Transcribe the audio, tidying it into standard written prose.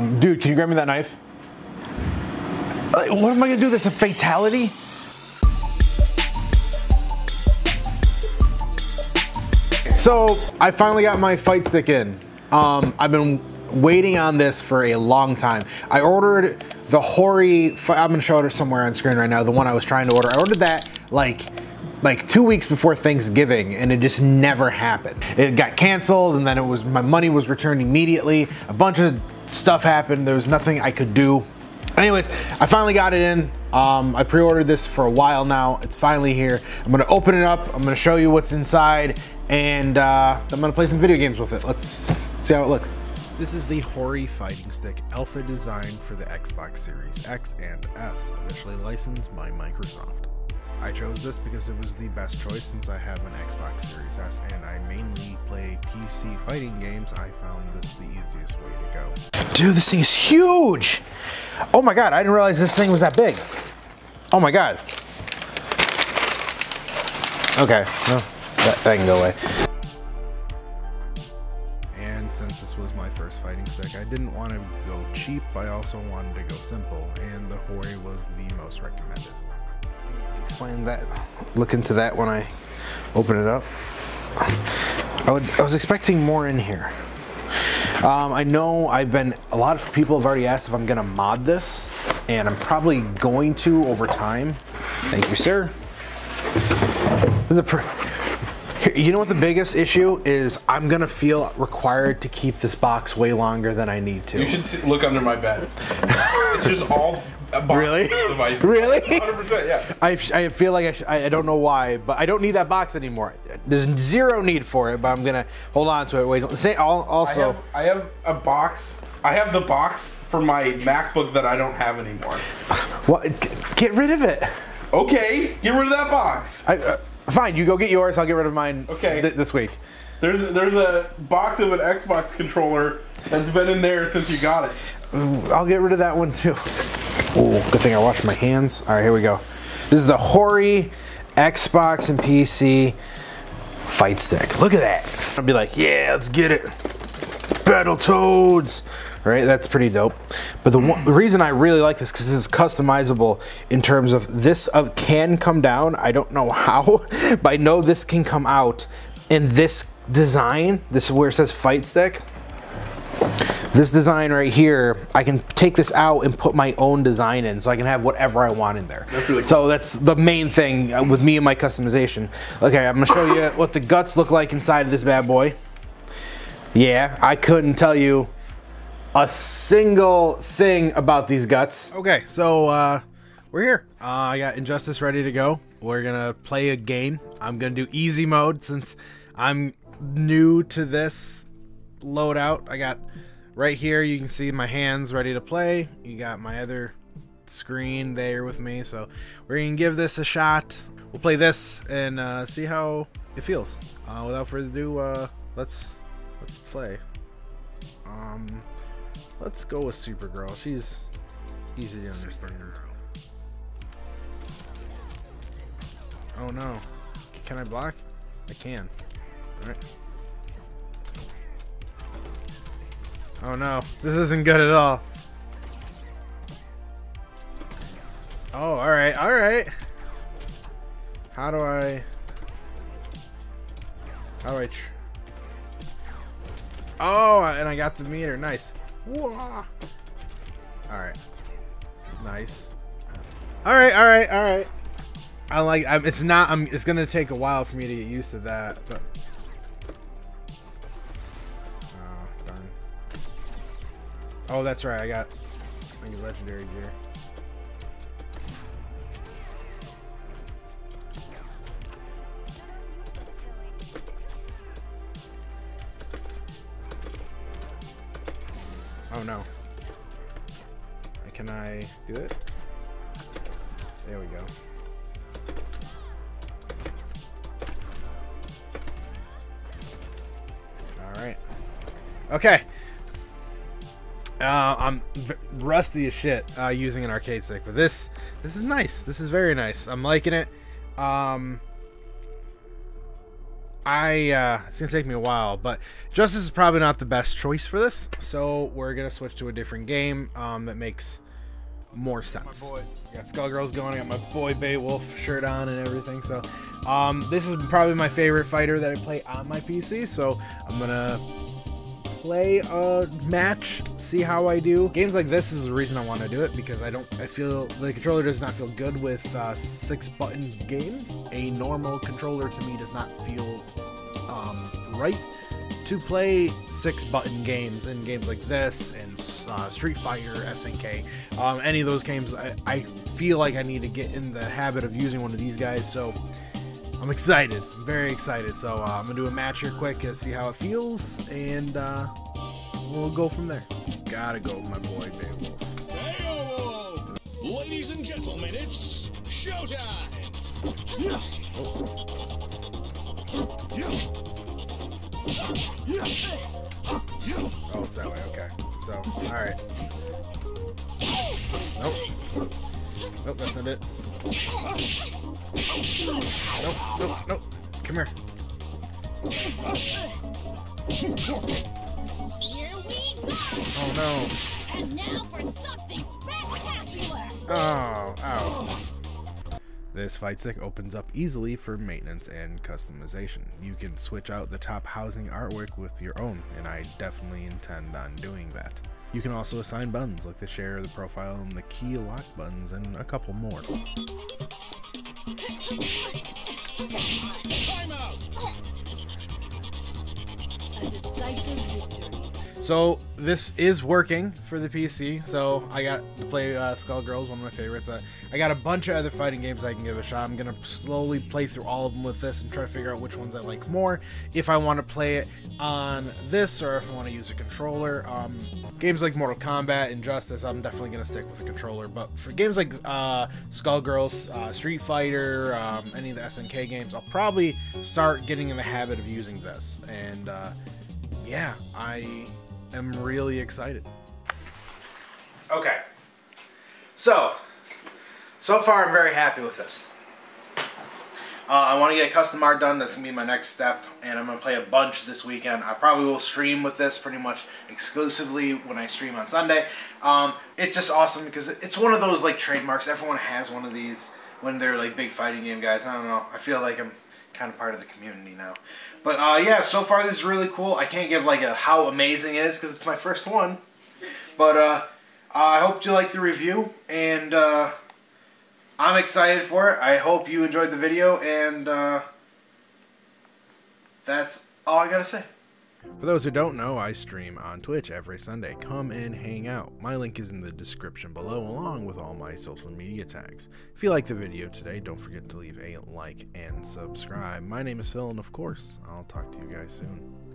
Dude, can you grab me that knife? What am I gonna do? This a fatality? So I finally got my fight stick in. I've been waiting on this for a long time. I ordered the Hori, I'm gonna show it somewhere on screen right now, the one I was trying to order. I ordered that like 2 weeks before Thanksgiving, and it just never happened. It got canceled, and then it was, my money was returned immediately. A bunch of stuff happened. There was nothing I could do. Anyways, I finally got it in. I pre-ordered this for a while now. It's finally here. I'm gonna open it up. I'm gonna show you what's inside, and I'm gonna play some video games with it. Let's see how it looks. This is the Hori Fighting Stick Alpha designed for the Xbox Series X and S, officially licensed by Microsoft. I chose this because it was the best choice since I have an Xbox Series S and I mainly play PC fighting games. I found this the easiest way to go. Dude, this thing is huge! Oh my god, I didn't realize this thing was that big. Oh my god. Okay, well, that can go away. And since this was my first fighting stick, I didn't want to go cheap, I also wanted to go simple, and the Hori was the most recommended. Explain that, look into that when I open it up. I was expecting more in here. I know a lot of people have already asked if I'm gonna mod this, and I'm probably going to over time. Thank you, sir. This is you know what the biggest issue is? I'm gonna feel required to keep this box way longer than I need to. You should see, look under my bed. It's just all really? Really? 100%, yeah. I feel like I don't know why, but I don't need that box anymore. There's zero need for it, but I'm gonna hold on to it. Wait, say also. I have a box. I have the box for my MacBook that I don't have anymore. What? Get rid of it. Okay, get rid of that box. Fine, you go get yours. I'll get rid of mine. Okay. This week. There's a box of an Xbox controller that's been in there since you got it. I'll get rid of that one too. Oh, good thing I washed my hands. All right, here we go. This is the Hori Xbox and PC Fight Stick. Look at that. I'll be like, yeah, let's get it. Battletoads. Right, that's pretty dope. But the reason I really like this, because this is customizable in terms of this can come down. I don't know how, but I know this can come out. And this design, this is where it says Fight Stick. This design right here, I can take this out and put my own design in, so I can have whatever I want in there. That's really cool. That's the main thing with me and my customization. Okay, I'm gonna show you what the guts look like inside of this bad boy. Yeah, I couldn't tell you a single thing about these guts. Okay, so we're here. I got Injustice ready to go. We're gonna play a game. I'm gonna do easy mode since I'm new to this loadout. I got right here, you can see my hands ready to play. You got my other screen there with me, so we're gonna give this a shot. We'll play this and see how it feels. Without further ado, let's play. Let's go with Supergirl. She's easy to understand. Oh no, can I block? I can. All right. Oh no, this isn't good at all. Oh, alright, alright. Oh, and I got the meter, nice. Alright. Nice. Alright, alright, alright. It's gonna take a while for me to get used to that, but oh, that's right. I got legendary gear. Oh no. Can I do it? There we go. All right. Okay. I'm rusty as shit using an arcade stick, but this is nice. This is very nice. I'm liking it. It's gonna take me a while, but Justice is probably not the best choice for this, so we're gonna switch to a different game that makes more sense. Got Skullgirls going. I got my boy Beowulf shirt on and everything. So this is probably my favorite fighter that I play on my PC. So I'm gonna play a match, see how I do. Games like this is the reason I want to do it, because I feel the controller does not feel good with 6-button games. A normal controller to me does not feel right to play 6-button games, and games like this and Street Fighter, SNK, any of those games. I feel like I need to get in the habit of using one of these guys, so I'm excited. I'm very excited. So I'm gonna do a match here quick and see how it feels, and we'll go from there. Gotta go with my boy Beowulf. Beowulf! Ladies and gentlemen, it's showtime! Yeah. Oh. Yeah. Oh, it's that way, okay. So, alright. Nope. Nope, that's not it. Nope, nope, nope. Come here. Here we go! Oh no. And now for something spectacular! Oh, ow. This fight stick opens up easily for maintenance and customization. You can switch out the top housing artwork with your own, and I definitely intend on doing that. You can also assign buttons like the share, the profile, and the key lock buttons, and a couple more. Time out. A decisive victory. So this is working for the PC, so I got to play Skullgirls, one of my favorites. I got a bunch of other fighting games I can give a shot. I'm going to slowly play through all of them with this and try to figure out which ones I like more, if I want to play it on this or if I want to use a controller. Games like Mortal Kombat, Injustice, I'm definitely going to stick with a controller, but for games like Skullgirls, Street Fighter, any of the SNK games, I'll probably start getting in the habit of using this, and yeah, I'm really excited. Okay, so far I'm very happy with this. I want to get custom art done. That's gonna be my next step, and I'm gonna play a bunch this weekend. I probably will stream with this pretty much exclusively when I stream on Sunday. It's just awesome because it's one of those like trademarks. Everyone has one of these when they're like big fighting game guys. I don't know, I feel like I'm kind of part of the community now, but yeah, so far this is really cool. I can't give like a how amazing it is because it's my first one, but I hope you like the review, and I'm excited for it. I hope you enjoyed the video, and that's all I gotta say. For those who don't know, I stream on Twitch every Sunday. Come and hang out. My link is in the description below, along with all my social media tags. If you liked the video today, don't forget to leave a like and subscribe. My name is Phil, and of course, I'll talk to you guys soon.